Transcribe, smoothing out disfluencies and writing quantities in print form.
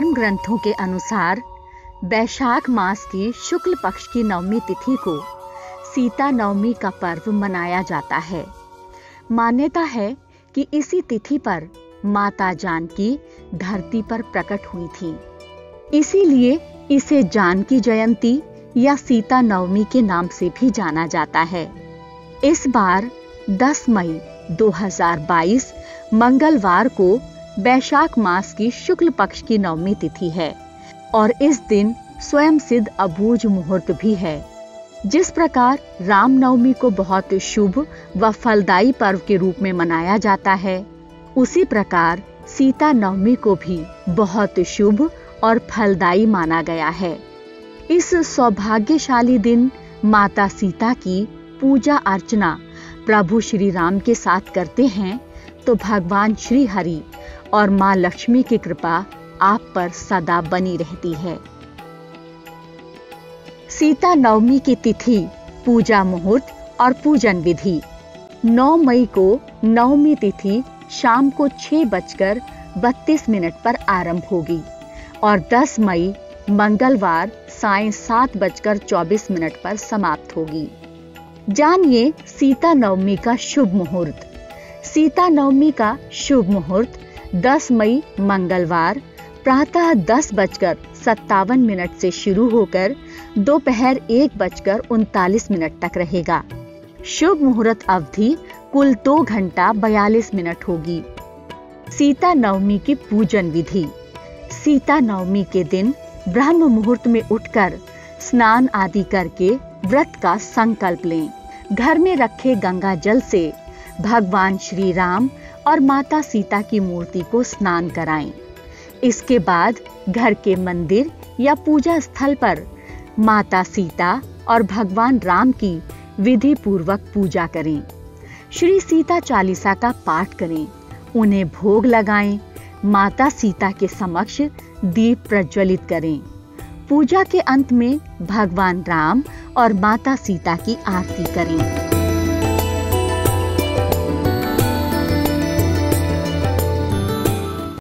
धर्म ग्रंथों के अनुसार वैशाख मास की शुक्ल पक्ष की नवमी तिथि को सीता नवमी का पर्व मनाया जाता है। मान्यता है कि इसी तिथि पर माता जानकी धरती पर प्रकट हुई थी, इसीलिए इसे जानकी जयंती या सीता नवमी के नाम से भी जाना जाता है। इस बार 10 मई 2022 मंगलवार को वैशाख मास की शुक्ल पक्ष की नवमी तिथि है और इस दिन स्वयं सिद्ध अबूझ मुहूर्त भी है। जिस प्रकार राम नवमी को बहुत शुभ व फलदायी पर्व के रूप में मनाया जाता है, उसी प्रकार सीता नवमी को भी बहुत शुभ और फलदायी माना गया है। इस सौभाग्यशाली दिन माता सीता की पूजा अर्चना प्रभु श्री राम के साथ करते हैं तो भगवान श्री हरि और मां लक्ष्मी की कृपा आप पर सदा बनी रहती है। सीता नवमी की तिथि, पूजा मुहूर्त और पूजन विधि। 9 मई को नवमी तिथि शाम को 6:32 पर आरंभ होगी और 10 मई मंगलवार साय 7:24 पर समाप्त होगी। जानिए सीता नवमी का शुभ मुहूर्त। सीता नवमी का शुभ मुहूर्त 10 मई मंगलवार प्रातः 10:57 से शुरू होकर दोपहर 1:39 तक रहेगा। शुभ मुहूर्त अवधि कुल 2 घंटा 42 मिनट होगी। सीता नवमी की पूजन विधि। सीता नवमी के दिन ब्रह्म मुहूर्त में उठकर स्नान आदि करके व्रत का संकल्प लें। घर में रखे गंगा जल से भगवान श्री राम और माता सीता की मूर्ति को स्नान कराएं। इसके बाद घर के मंदिर या पूजा स्थल पर माता सीता और भगवान राम की विधि पूर्वक पूजा करें। श्री सीता चालीसा का पाठ करें, उन्हें भोग लगाएं, माता सीता के समक्ष दीप प्रज्वलित करें। पूजा के अंत में भगवान राम और माता सीता की आरती करें।